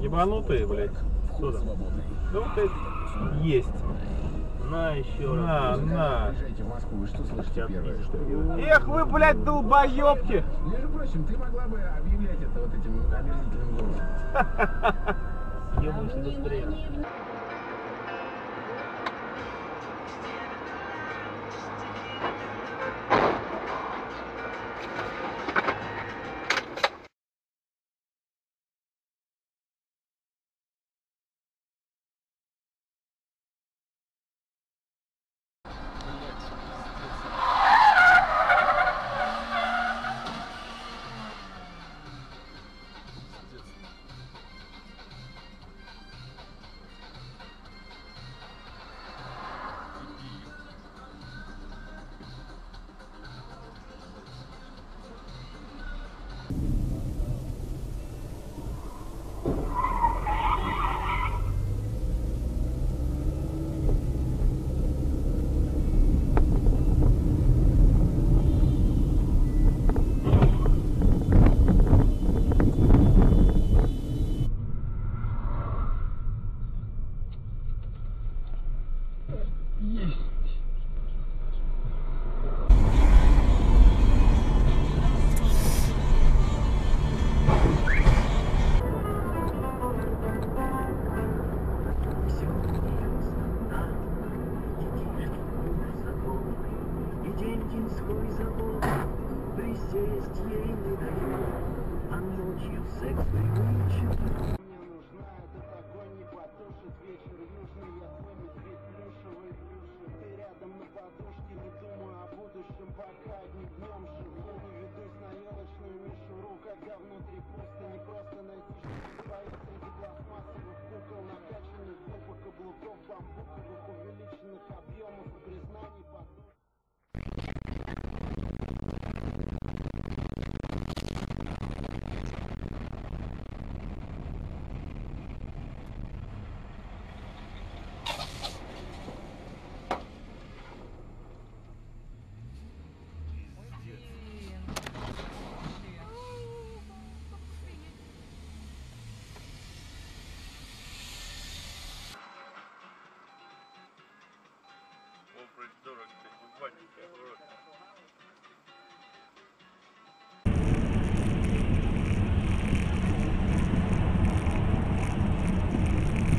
Ебанутые, блядь. Кто там? Да вот это есть. На, еще раз. На. Эх, вы, блядь, долбоебки. Между прочим, ты могла бы объявлять это вот этим омерзительным голосом. Ебнусь быстрее.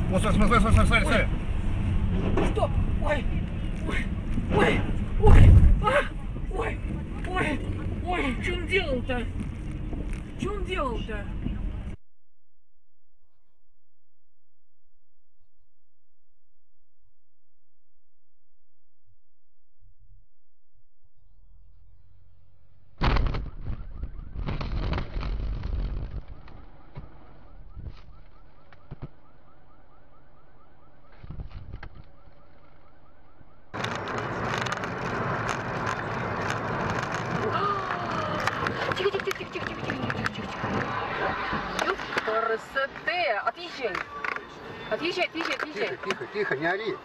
Вот, смотри. Что? Ой, что он делал-то? Отъезжай. Тихо, не ори.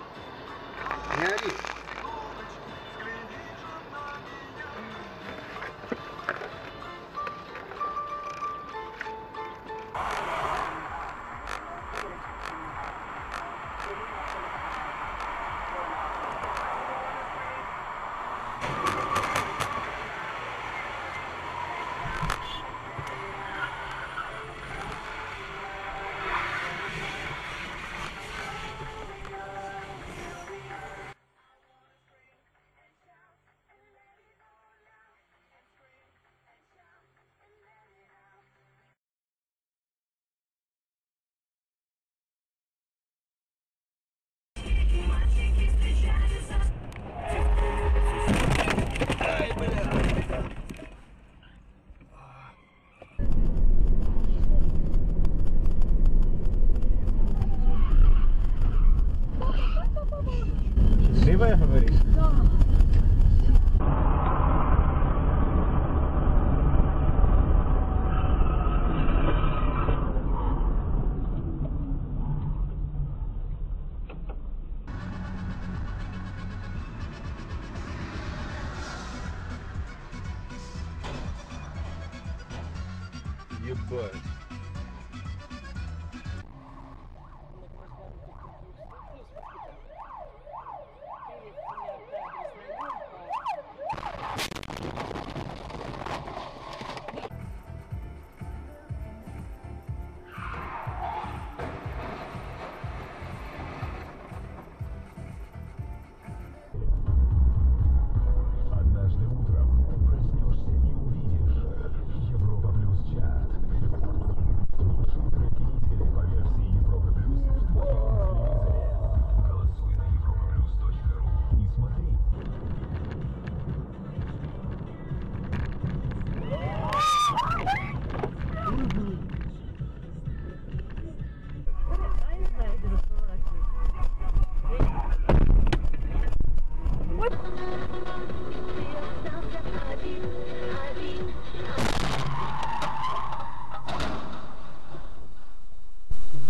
Ебать.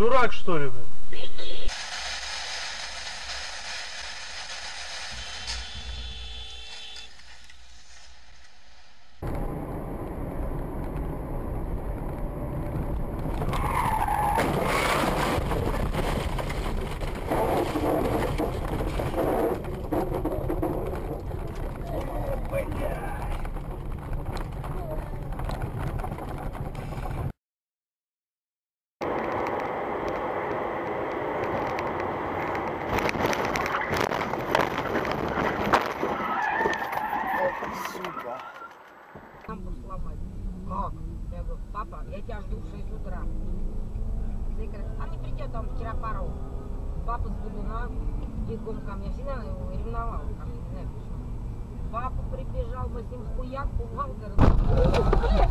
дурак, что ли, блин? Папа, я тебя жду в 6 утра. А не придет там вчера пару. Папа с Булина, бегом ко мне. Всегда его ревновал. Папа прибежал, мы с ним в хуяк, пугал, говорит.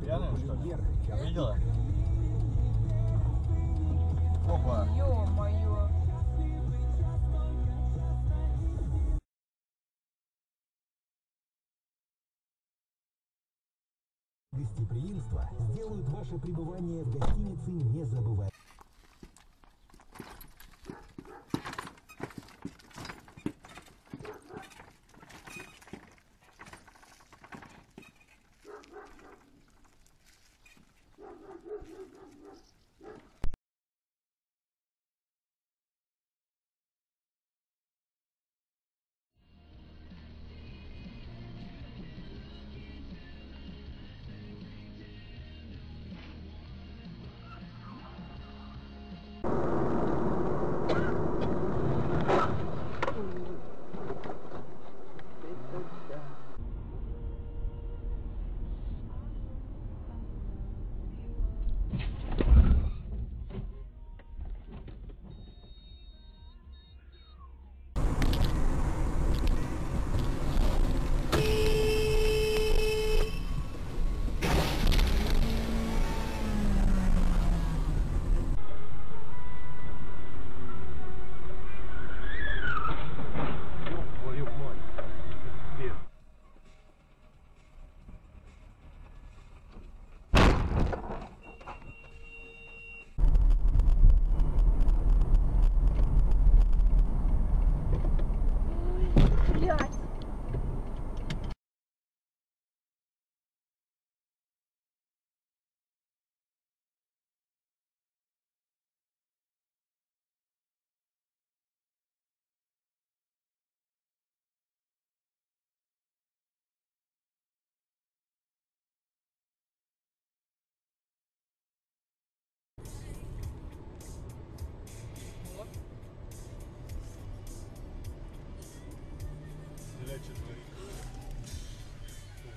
Пьяная, что ли? Видела? Опа! Ё-моё! Гостеприимство сделают ваше пребывание в гостинице незабываемым.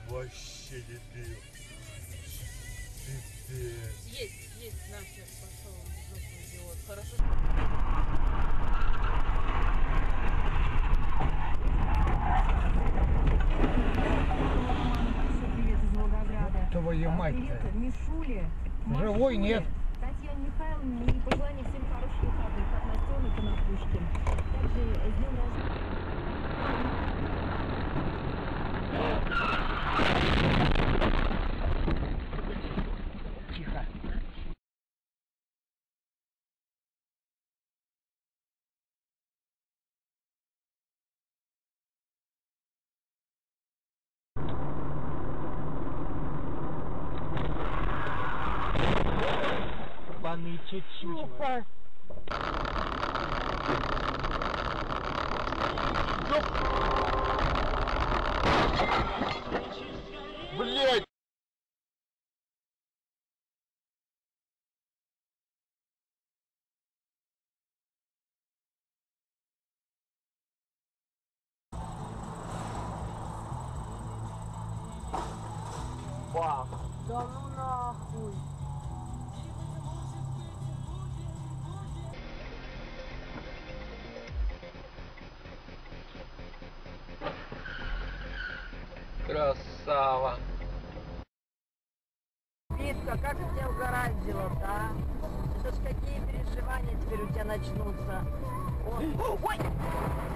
Вообще дебил. Пипец. Есть, нахер пошел, жопный идиот. Хорошо. Твою мать. Живой нет. Татьяна Михайловна, и пожелание всем хороших выходных, как на Стёнок и на Пушкин. Также с днём рождения. Тихо. Ебаный чучу. Блять! Бам! Да ну нахуй! Красава! Витка, как ты меня угораздило, да? Это ж какие переживания теперь у тебя начнутся? Ой! Ой!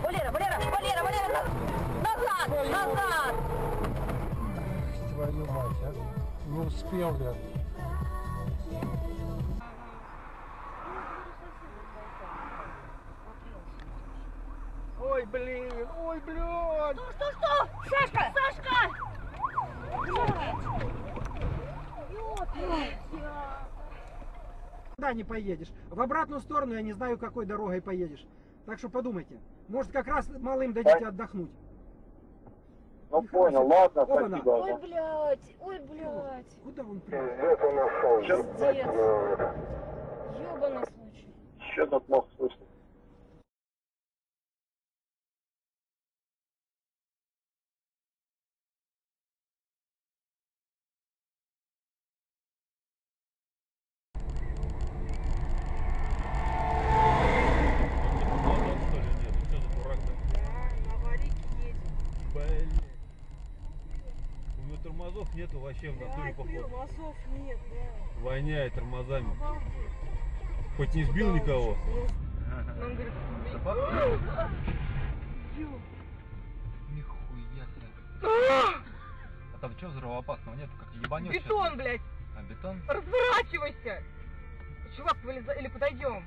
Валера, Валера! Валера, Валера! Назад! Назад! Твою мать, а? Не успел, блядь. Ой, блин, ой, блядь! Что, что, что? Сашка, Сашка! Куда не поедешь? В обратную сторону я не знаю, какой дорогой поедешь. Так что подумайте. Может, как раз малым дадите отдохнуть. Ну понял, ладно, спасибо. Ой, блядь, ой, блядь. Куда он прям? Пиздец. Ёбаный случай. Чё тут мог слышать? Тормозов нету вообще в натуре, походу. Тормозов нет, да. Воняет тормозами. Обалдеть. Хоть не сбил никого. Он говорит, нихуя себе. А там что взрывоопасного нету? Как ебанешь? Бетон, сейчас, блядь. А, бетон? Разворачивайся. Чувак, вылезай или подойдем.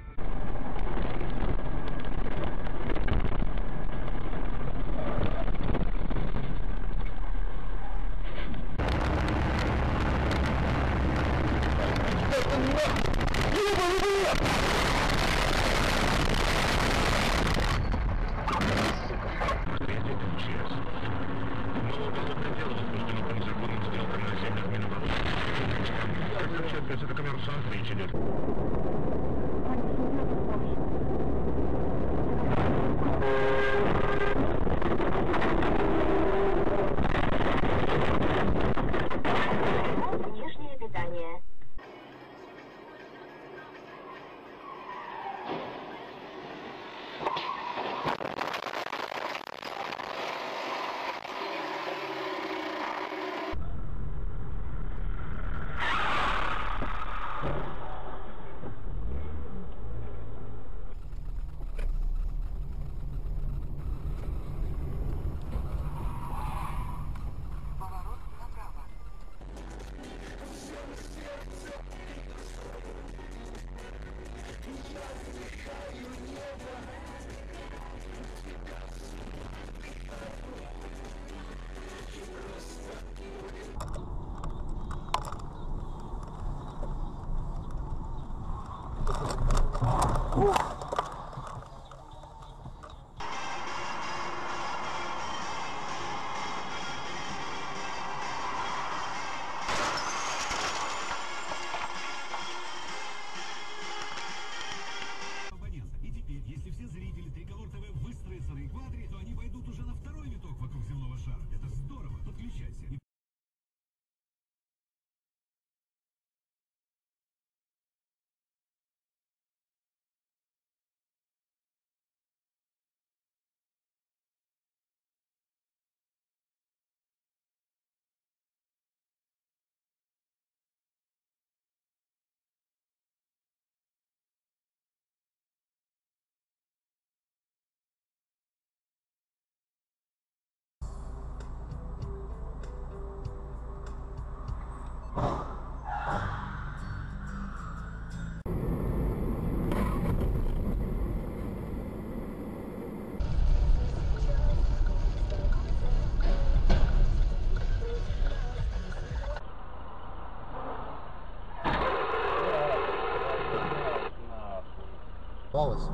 Попалась,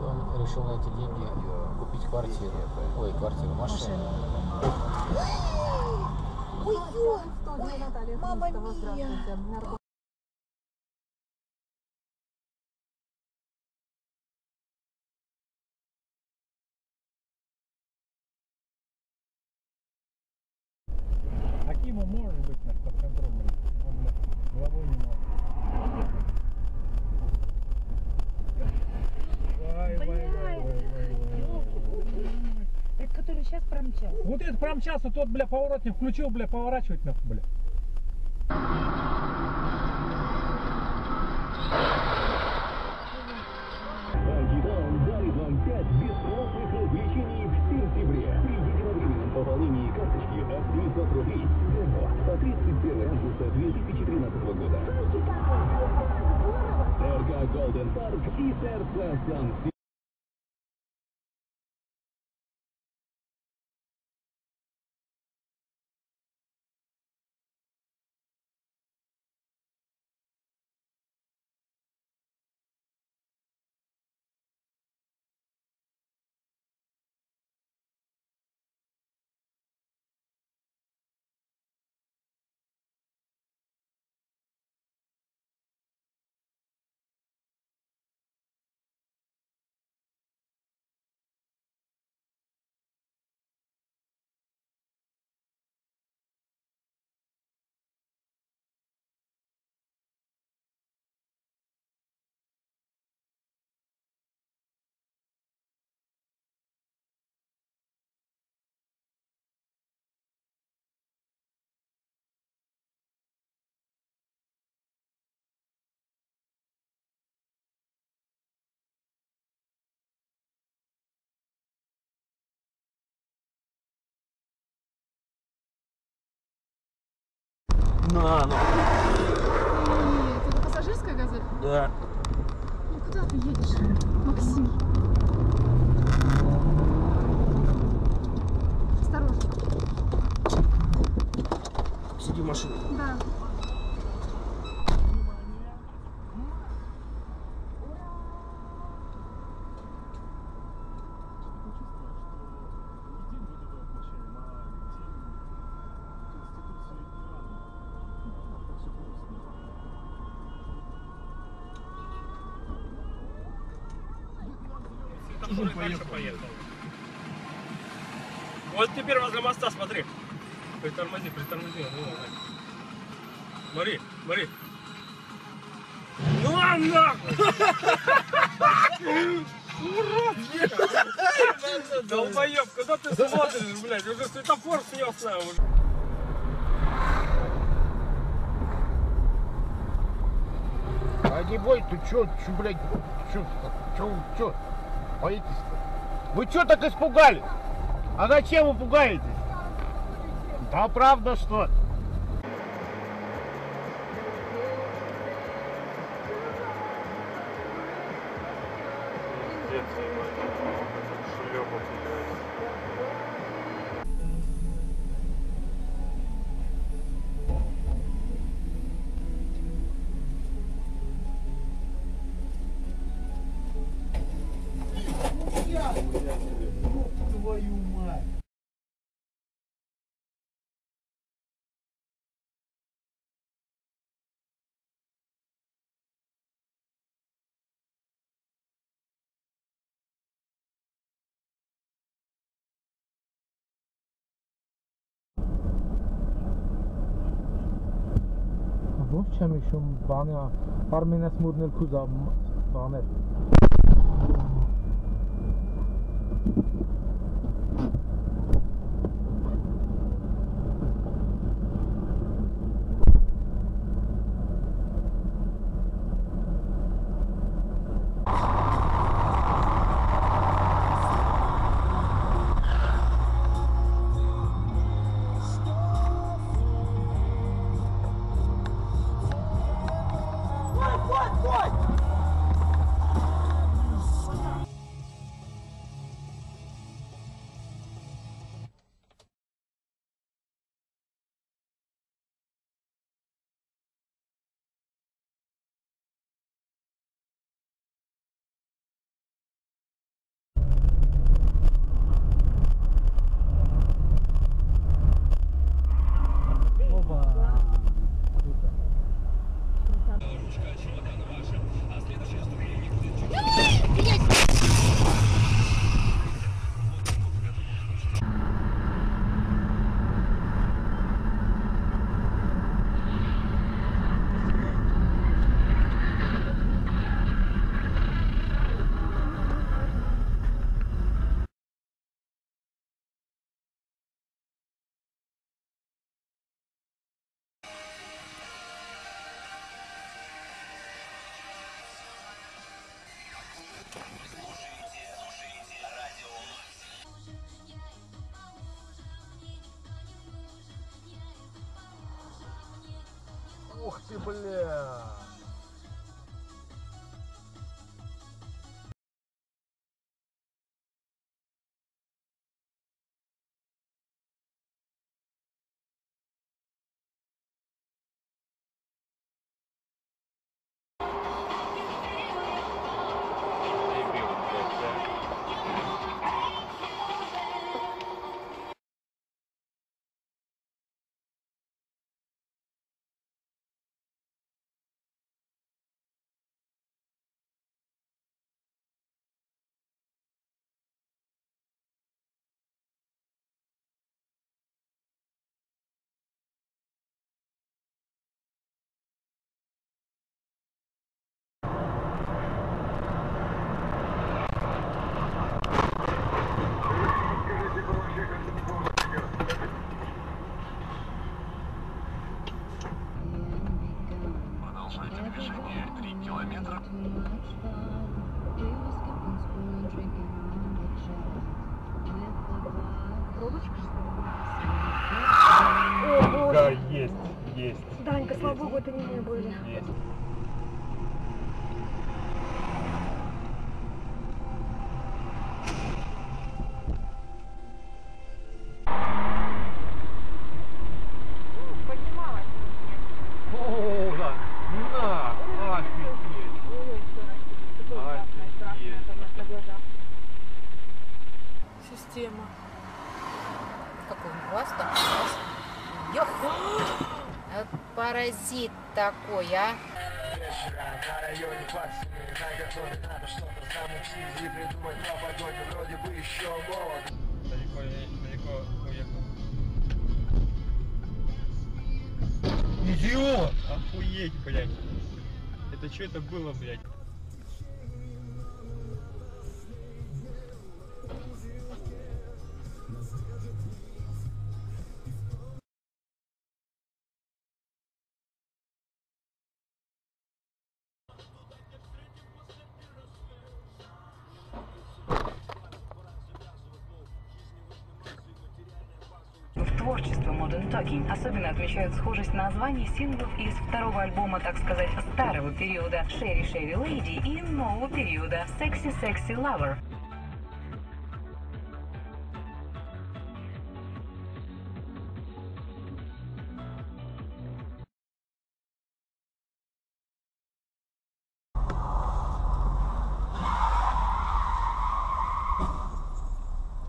и он решил на эти деньги купить квартиру. Ой, квартиру, машину. Ой, мама мия! Акиму может быть наш подконтрольный, он головой не может. Это который сейчас промчался. Вот этот промчался, тот, бля, поворотник включил, бля, поворачивать нахуй, бля. По 31 августа 2013 года. РК Голден Парк и сердце Сан-Фи. На, ну. Это пассажирская газель? Да. Ну куда ты едешь, Максим? Осторожно. Сиди в машине. Да. Уже дальше поехал. Вот теперь возле моста, смотри. Притормози, притормози. Смотри, смотри. Ну ладно! Урод! Долбоёб, куда ты смотришь, блядь? Уже светофор снес нам. Огибай, ты чё, блядь? Чё? Боитесь-то? Вы чё так испугались? А зачем вы пугаетесь? Да правда что? Чем еще баня, армина смурнил куда банет. What? Ох ты, бля! Да, есть, есть. Данька, слава богу, это не мы были. Есть. Система. Какой он классный. Паразит такой, а. Далеко, далеко уехал. Идиот! Охуеть, блядь. Это что это было, блядь? Творчество Modern Talking особенно отмечают схожесть названий синглов из второго альбома, так сказать, старого периода Sherry Sherry Lady и нового периода Sexy Sexy Lover.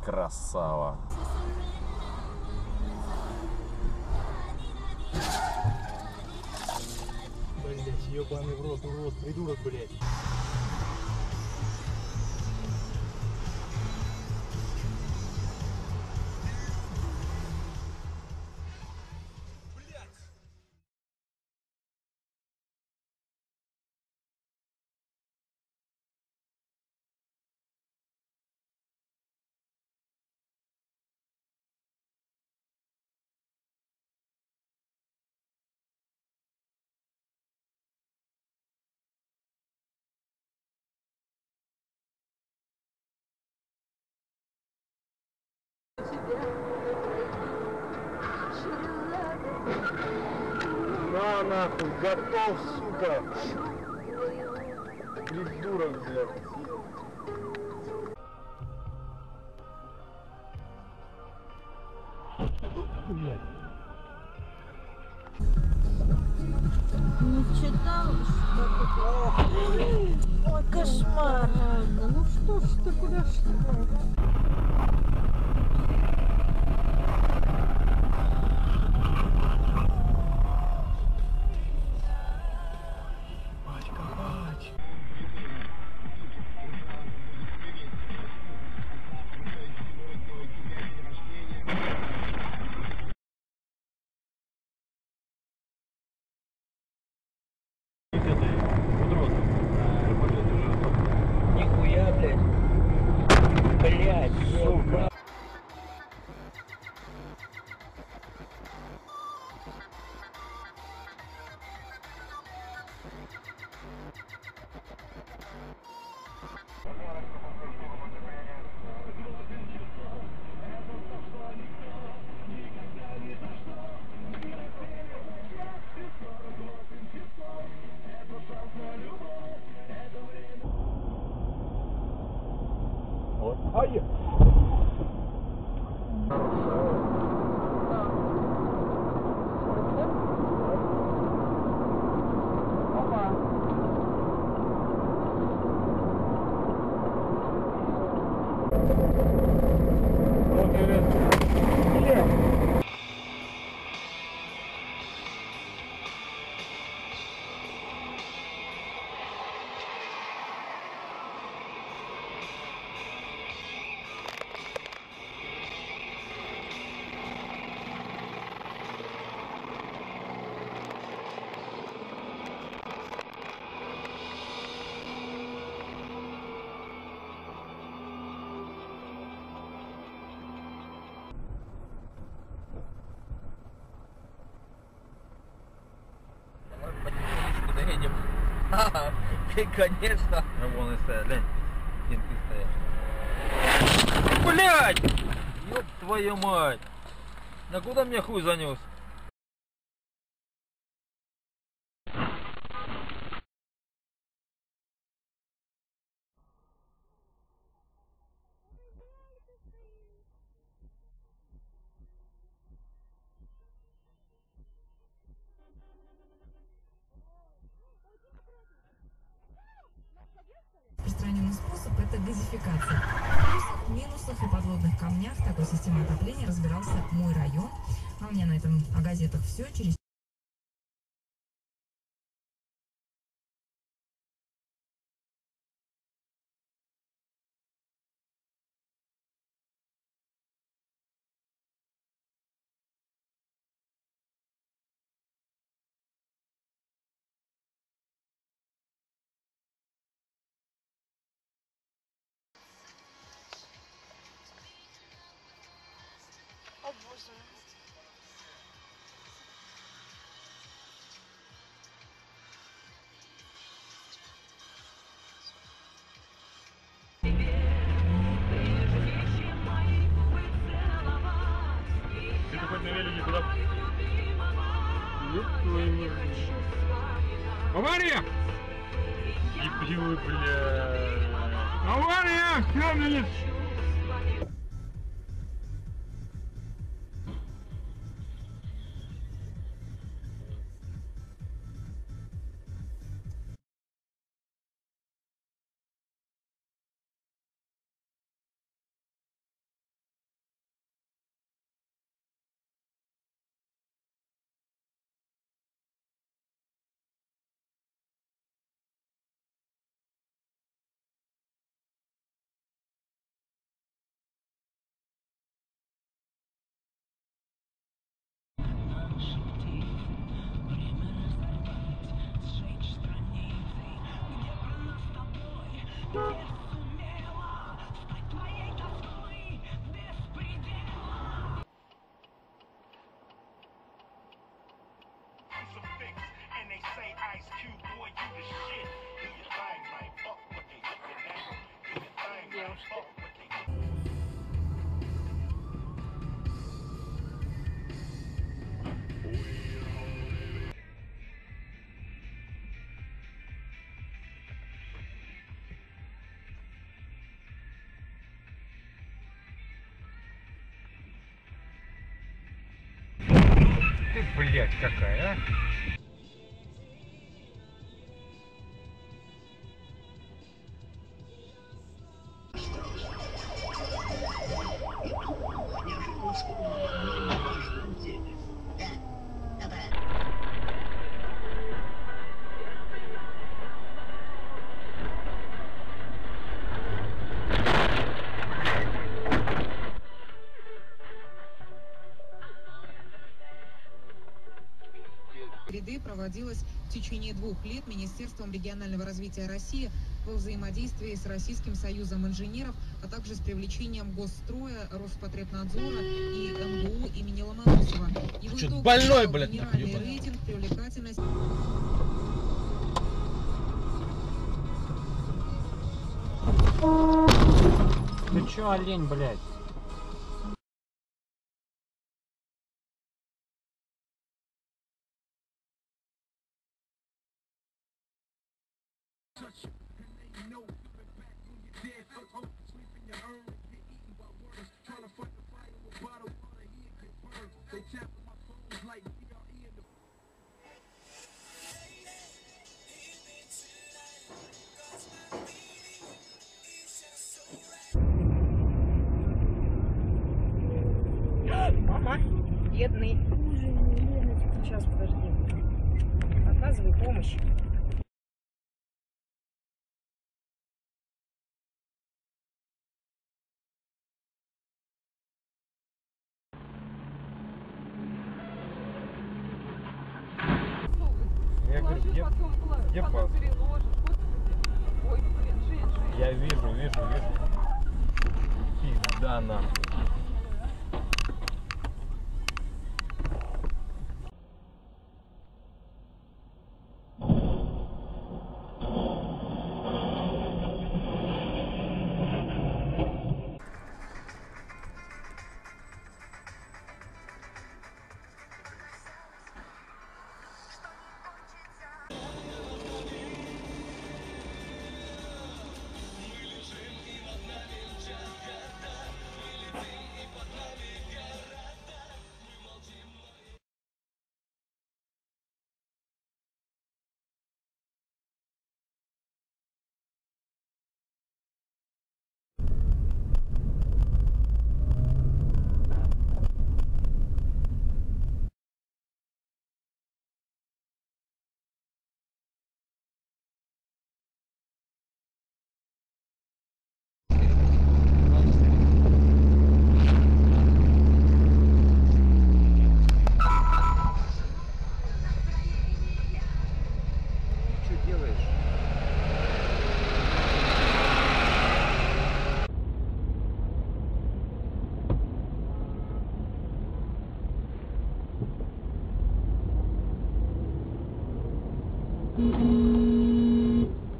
Красава. Ёбаный в рот, придурок, блядь. На нахуй, готов, сука! Придурок, блядь! Не читал, что ты? Ой, кошмар! Ну что ж ты, куда ж ты? поехали. И, конечно. А вон и стоят, глянь. Стенки стоят. Блядь! Ёб твою мать! Да куда мне хуй занес? Распространенный способ – это газификация. В минусах и подводных камнях такой системы отопления разбирался мой район. А у меня на этом о газетах все. Через авария! Ебью, бля! Авария! Стернулись! Блять, какая, а? Проводилась в течение 2 лет Министерством регионального развития России во взаимодействии с Российским союзом инженеров, а также с привлечением Госстроя, Роспотребнадзора и МГУ имени Ломоносова. Его итог больной, блядь, генеральный рейтинг, привлекательность... Ты чё, олень, блядь? You know, you back when you're dead, sleep in your own. бедный. Сейчас, подожди. Оказывай помощь. Я говорю, где пас? Ой, блин, жить. Я вижу. Пизда нам.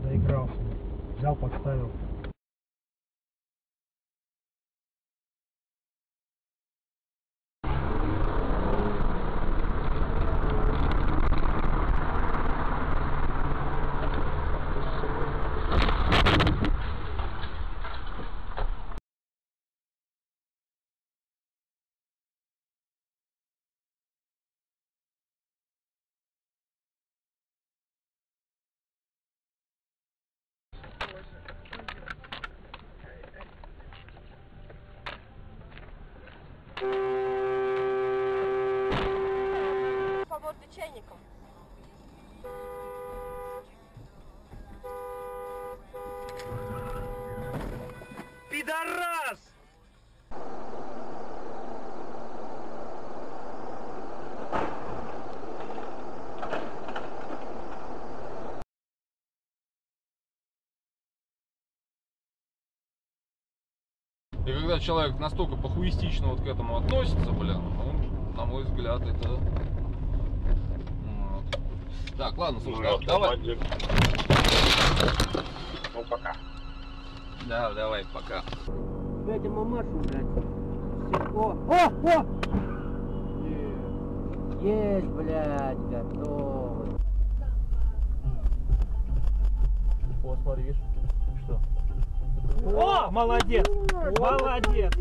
Заигрался. Взял, подставил. По поводу чайником. Пидорас! И когда человек настолько похуистично вот к этому относится, блин, он, на мой взгляд, это... Вот. Так, ладно, слушай, ну, давай. Ну, пока. Да, давай, пока. Блядь, я мамашу, блядь. О, о! Есть, блядь, готово. О, смотри, видишь? Что? О, молодец! Молодец!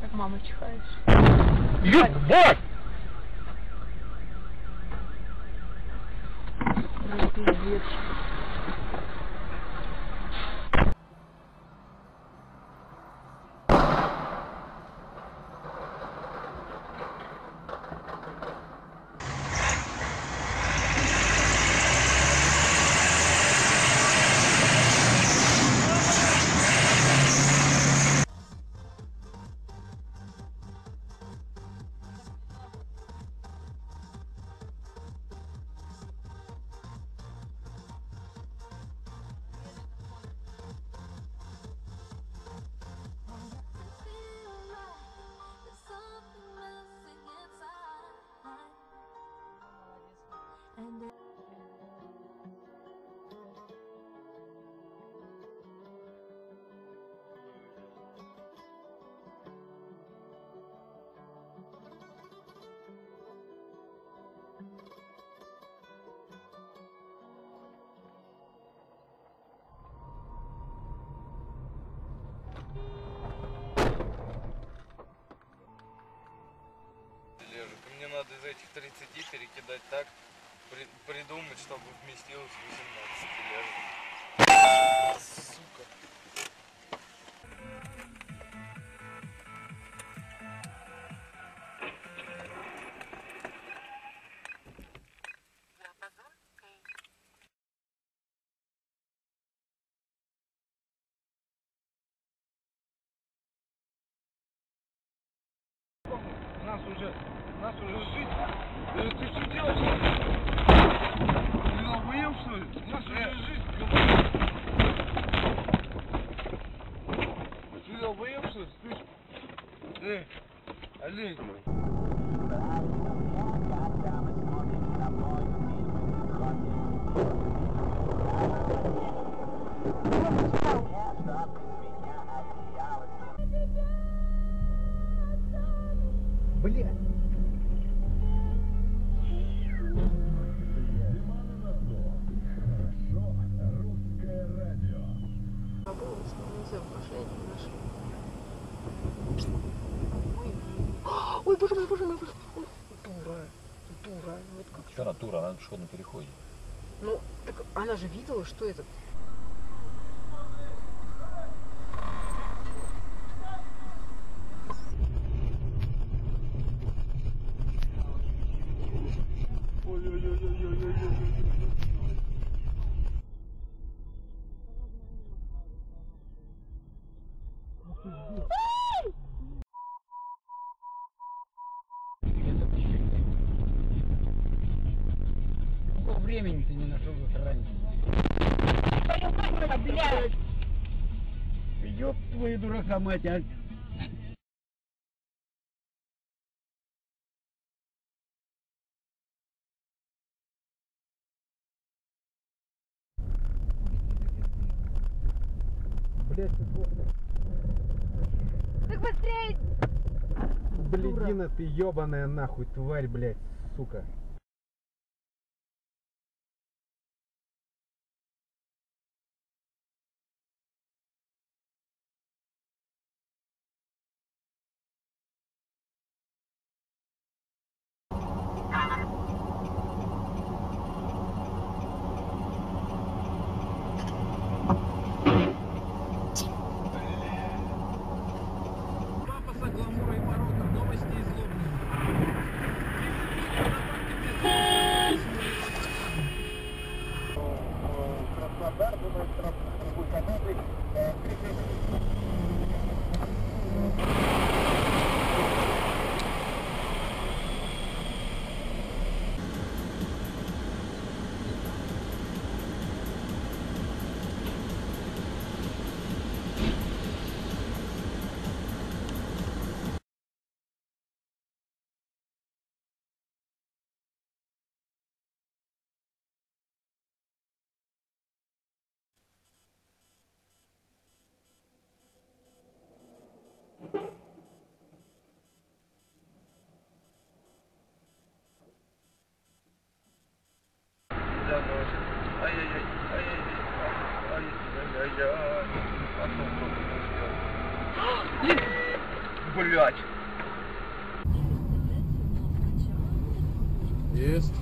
Как мама чихаешь. Ебать! Пиздец. 30 перекидать так, придумать, чтобы вместилось 18 лет. Сука. Нас уже жить. Ты что делаешь? Ты охуел, что ли? Нас уже жить. Ты охуел, что ли? Слышь? Эй, олень. Блядь. Ой, боже мой, боже мой, боже мой. Дура. Вот как. Вчера дура, она на пешеходном переходе. Ну, так она же видела, что это. Времени ты не нашел раньше. Ёб твою дурака мать, а! Блять, так быстрее! Блядина ты ёбаная нахуй, тварь, блять, сука! Блять. Есть.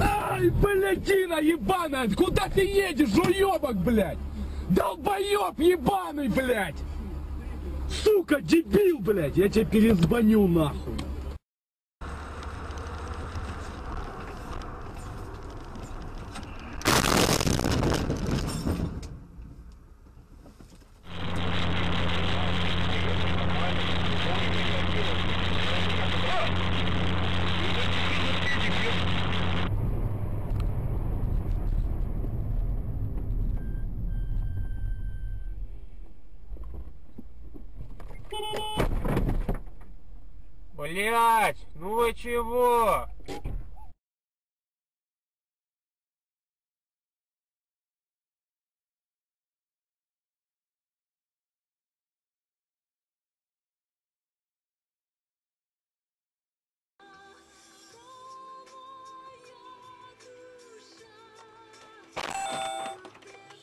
Ай, блядина ебаная, куда ты едешь, жуёбок, блядь? Долбоёб ебаный, блядь. Сука, дебил, блядь, я тебя перезвоню нахуй. Блять, ну вы чего?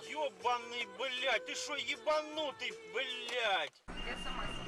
Ёбаный, блять, ты шо ебанутый, блять? Я сама себе.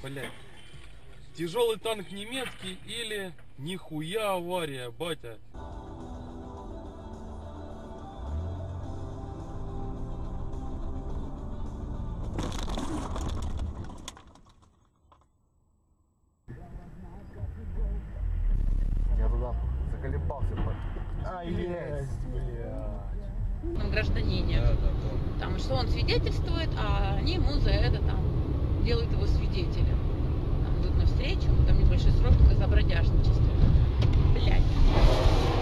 Блядь. Тяжелый танк немецкий или нихуя авария, батя. Я туда заколебался. А, есть, блядь. Гражданине. Там что он свидетельствует, а они ему за это там делают его свидетелем. Встречу, там небольшой срок только за бродяжничество. Блядь.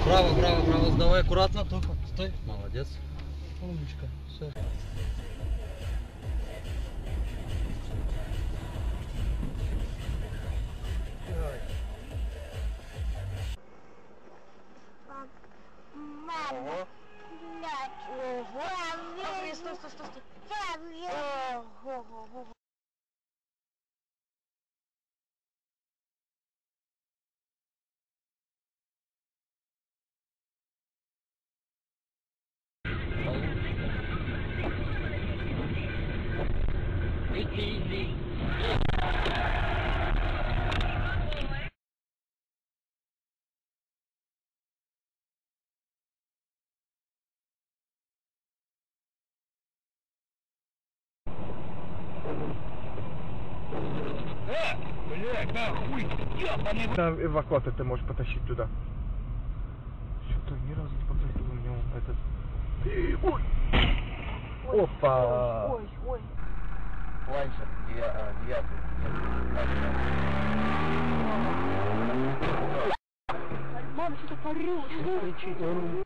Браво, браво, браво, сдавай аккуратно, только стой. Молодец. Умничка. Все. Мама. Стой, стой, стой, стой. Эвакуатор ты можешь потащить туда. Что-то ни разу не показывает у меня этот. Ой. Ой. Опа. Ой, ой. Лайншер 9. Мам, что-то парень.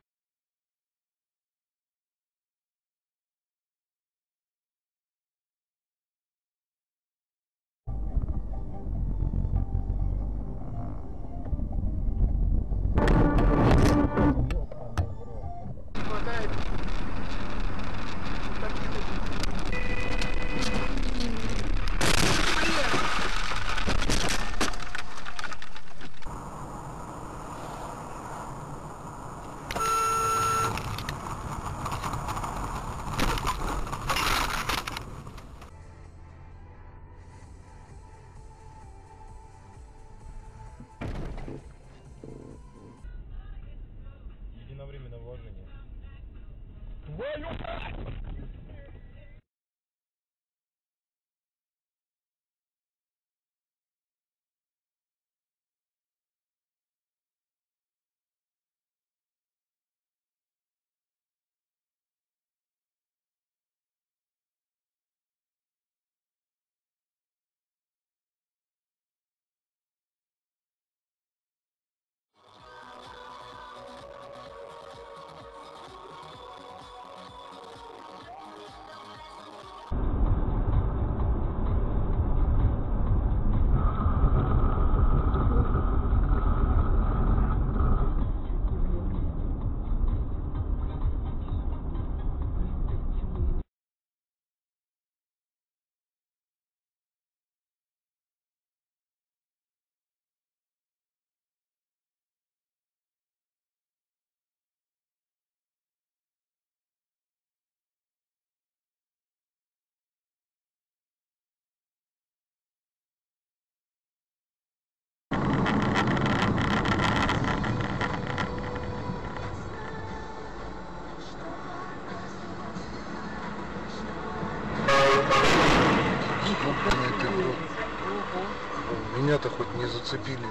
меня-то хоть не зацепили.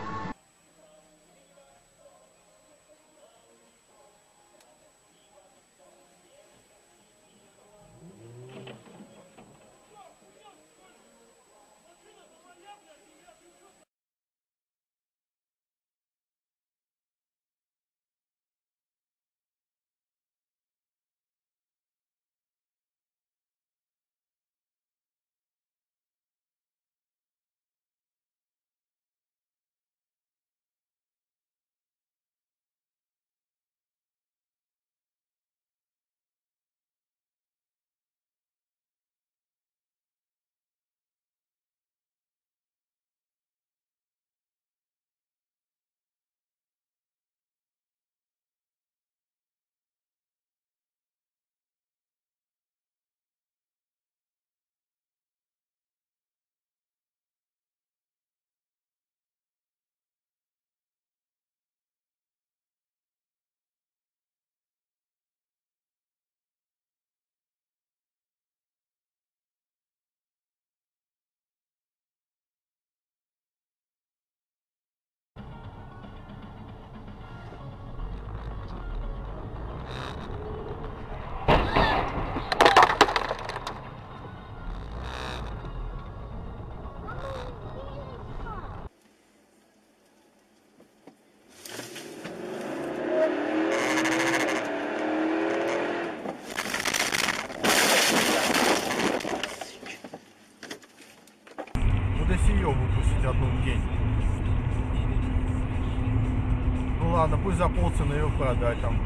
Ладно, пусть за полцены ее продай там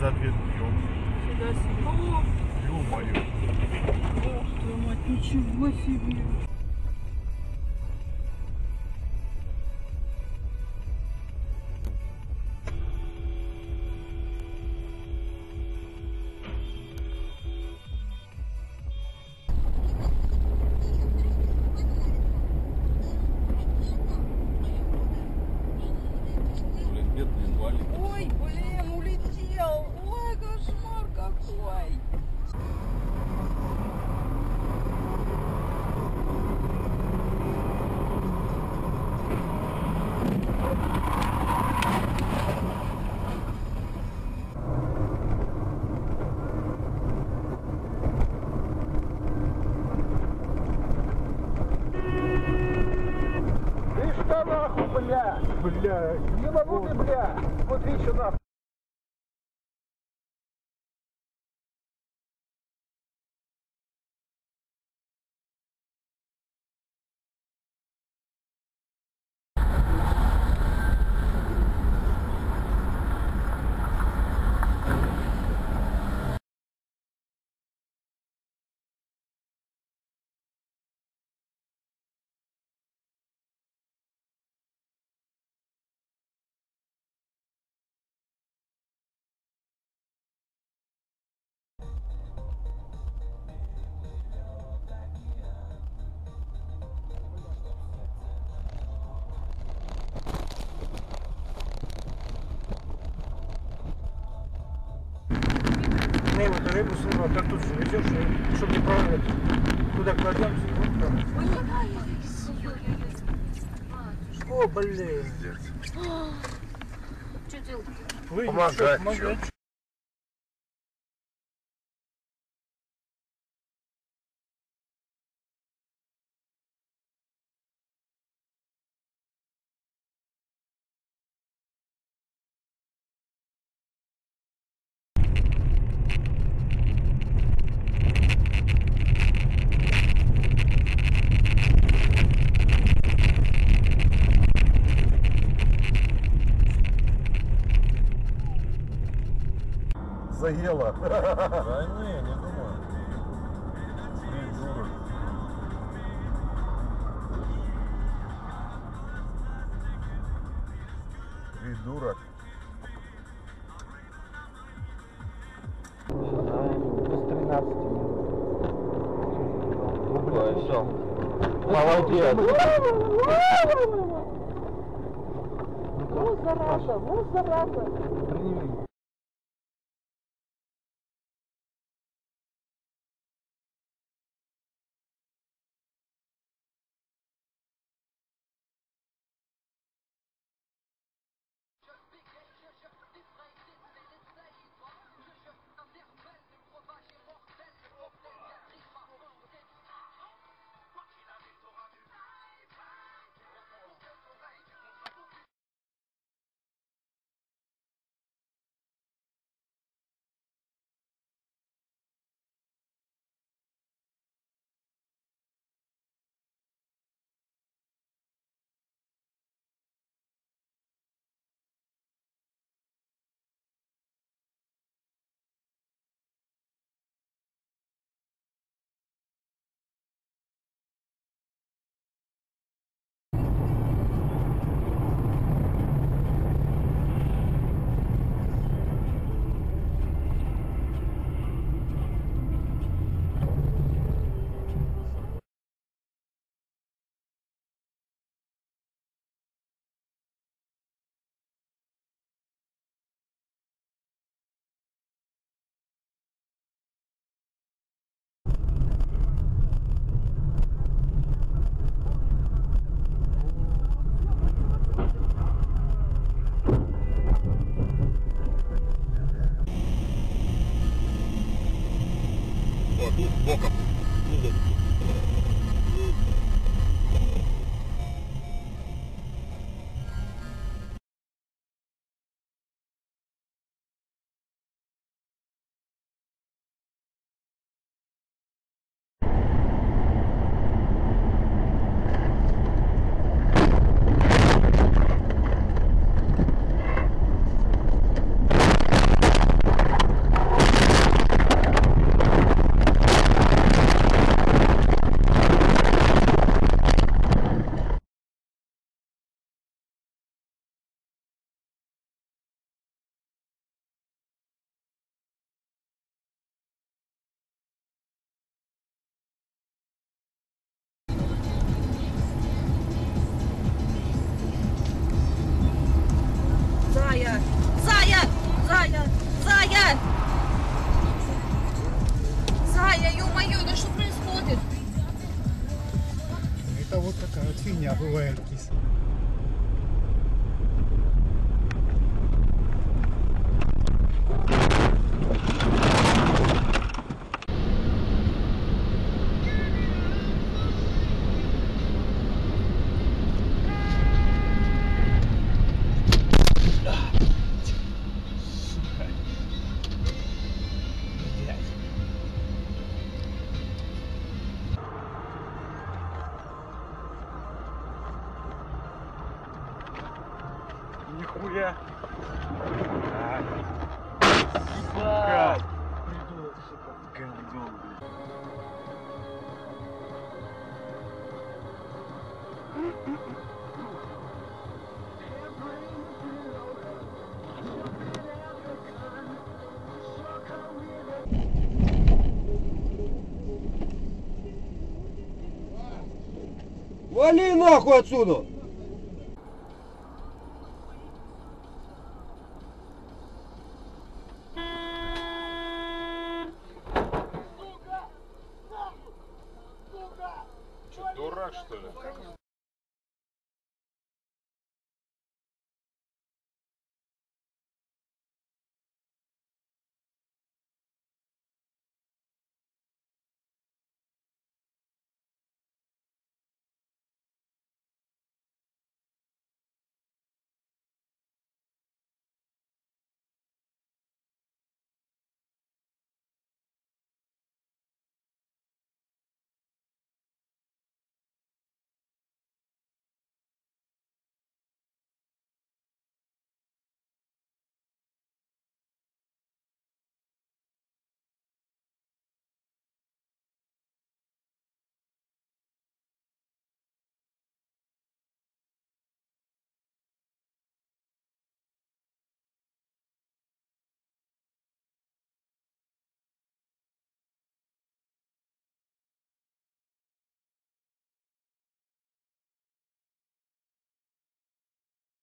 за 2 миллиона. Ё-моё. Ох ты мать, ничего себе. Ой, блин, улетел! Ой, кошмар какой! Ты что нахуй, бля? Блядь! Не могу ты, бля! Вот видишь, у нас... Рыбу сырую, так тут все везешь, чтобы не проводить. Куда кладем, все. О, блин. Что делать? Помогай. Заела. Да не, не думаю. Блин, дура. Придурок. Без 13 минут. Все. Молодец. Вот зараза, вот зараза. Прими. боком. Зая, ё-моё, да что происходит? Это вот такая вот фигня бывает, киса. Нихуя! Сука! Придурок, сука! Гандон, блин! Вали нахуй отсюда! Дурак, что ли?